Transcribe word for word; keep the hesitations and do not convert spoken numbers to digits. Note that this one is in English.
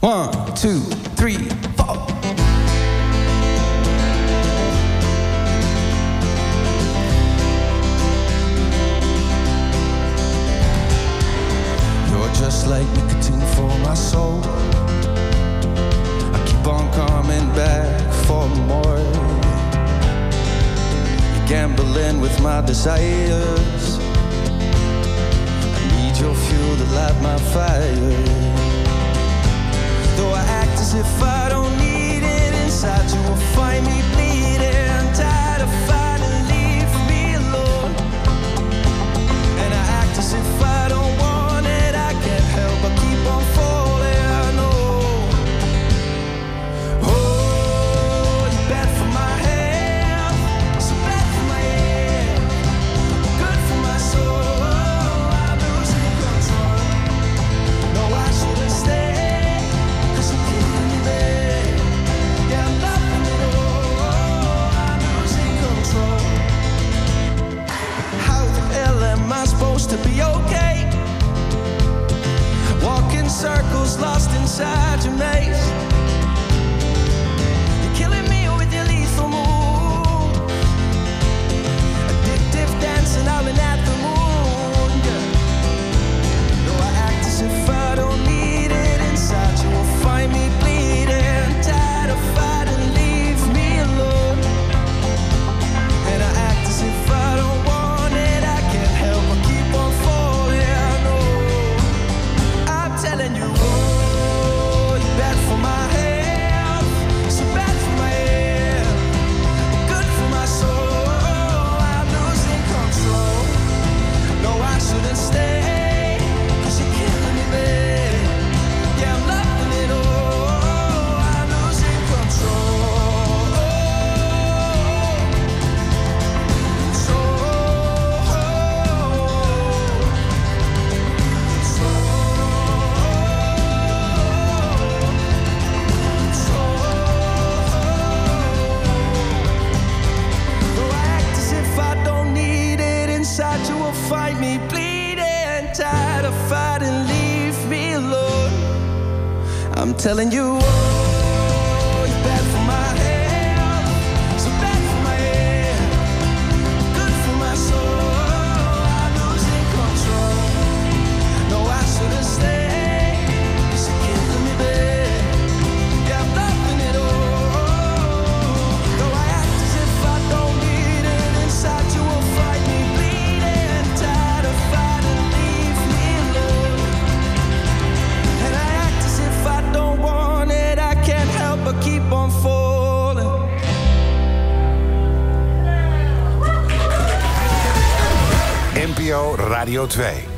One, two, three, four. You're just like nicotine for my soul. I keep on coming back for more. You're gambling with my desires. I need your fuel to light my fire. Though I act as if I don't need it, inside you will find me bleeding. I'm tired of fighting, leave me alone. And I act as if I don't want it, I can't help but keep on falling, I know. Oh, it's bad for my health, it's bad for my head, good for my soul, oh, I'm losing control. No, I shouldn't stay. Supposed to be okay. Walking circles, lost inside your maze. You're killing me with your lethal move. Addictive dancing, I'm in at the moon. Yeah. Though I act as if I don't need it, inside you will find me bleeding. Tired of fighting, leave me alone. And I act as if I don't. Telling you. Radio twee.